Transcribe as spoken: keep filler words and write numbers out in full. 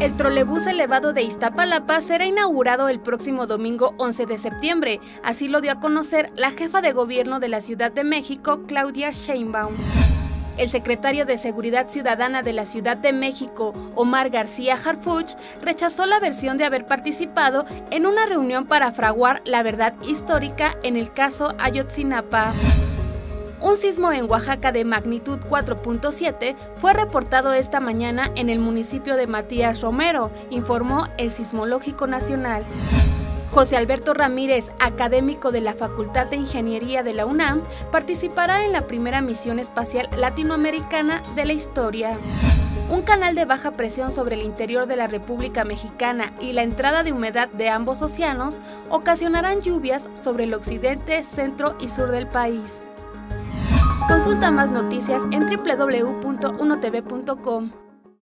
El trolebús elevado de Iztapalapa será inaugurado el próximo domingo once de septiembre, así lo dio a conocer la jefa de gobierno de la Ciudad de México, Claudia Sheinbaum. El secretario de Seguridad Ciudadana de la Ciudad de México, Omar García Harfuch, rechazó la versión de haber participado en una reunión para fraguar la verdad histórica en el caso Ayotzinapa. Un sismo en Oaxaca de magnitud cuatro punto siete fue reportado esta mañana en el municipio de Matías Romero, informó el Sismológico Nacional. José Alberto Ramírez, académico de la Facultad de Ingeniería de la UNAM, participará en la primera misión espacial latinoamericana de la historia. Un canal de baja presión sobre el interior de la República Mexicana y la entrada de humedad de ambos océanos ocasionarán lluvias sobre el occidente, centro y sur del país. Consulta más noticias en doble u doble u doble u punto uno t v punto com.